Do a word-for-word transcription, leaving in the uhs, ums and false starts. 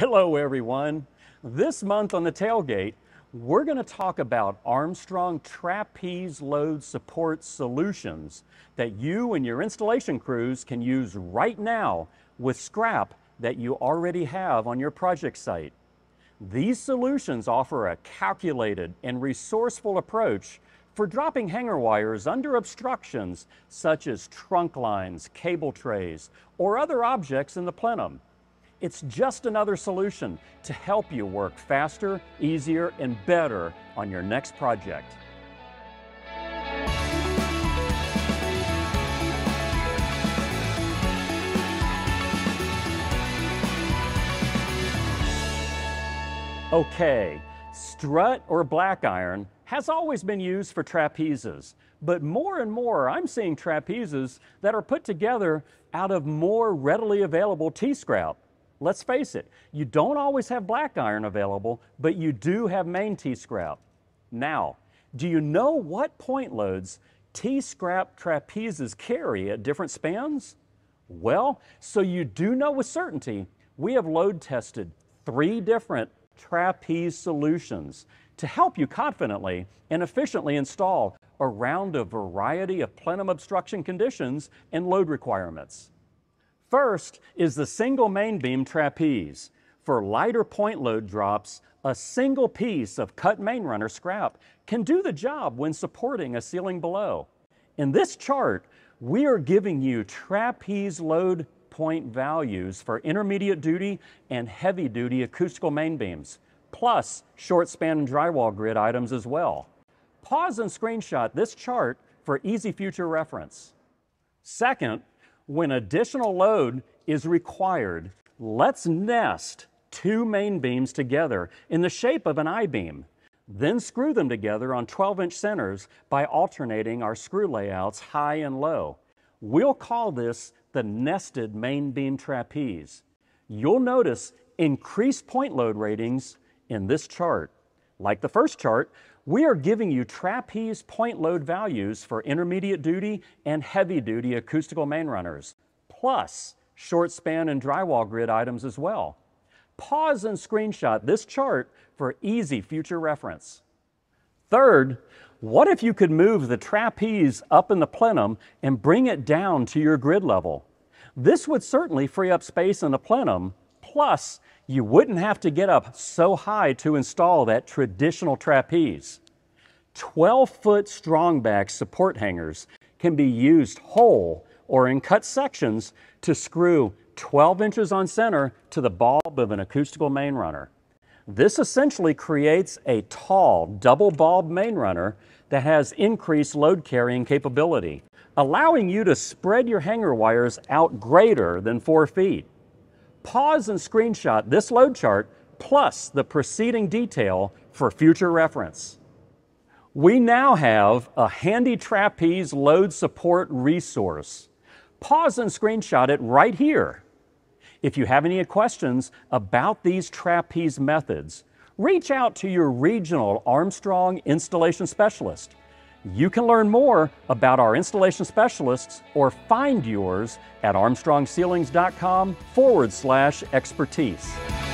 Hello everyone. This month on the Tailgate, we're going to talk about Armstrong trapeze load support solutions that you and your installation crews can use right now with scrap that you already have on your project site. These solutions offer a calculated and resourceful approach for dropping hanger wires under obstructions such as trunk lines, cable trays, or other objects in the plenum. It's just another solution to help you work faster, easier, and better on your next project. Okay, strut or black iron has always been used for trapezes, but more and more I'm seeing trapezes that are put together out of more readily available T-scrap. Let's face it, you don't always have black iron available, but you do have main T-scrap. Now, do you know what point loads T-scrap trapezes carry at different spans? Well, so you do know with certainty, we have load tested three different trapeze solutions to help you confidently and efficiently install around a variety of plenum obstruction conditions and load requirements. First is the single main beam trapeze. For lighter point load drops, a single piece of cut main runner scrap can do the job when supporting a ceiling below. In this chart, we are giving you trapeze load point values for intermediate duty and heavy duty acoustical main beams, plus short span and drywall grid items as well. Pause and screenshot this chart for easy future reference. Second, when additional load is required, let's nest two main beams together in the shape of an I-beam, then screw them together on twelve inch centers by alternating our screw layouts high and low. We'll call this the nested main beam trapeze. You'll notice increased point load ratings in this chart. Like the first chart, we are giving you trapeze point load values for intermediate duty and heavy duty acoustical main runners, plus short span and drywall grid items as well. Pause and screenshot this chart for easy future reference. Third, what if you could move the trapeze up in the plenum and bring it down to your grid level? This would certainly free up space in the plenum, plus you wouldn't have to get up so high to install that traditional trapeze. twelve foot strongback support hangers can be used whole or in cut sections to screw twelve inches on center to the bulb of an acoustical main runner. This essentially creates a tall double bulb main runner that has increased load carrying capability, allowing you to spread your hanger wires out greater than four feet. Pause and screenshot this load chart plus the preceding detail for future reference. We now have a handy trapeze load support resource. Pause and screenshot it right here. If you have any questions about these trapeze methods, reach out to your regional Armstrong installation specialist. You can learn more about our installation specialists or find yours at armstrongceilings.com forward slash expertise.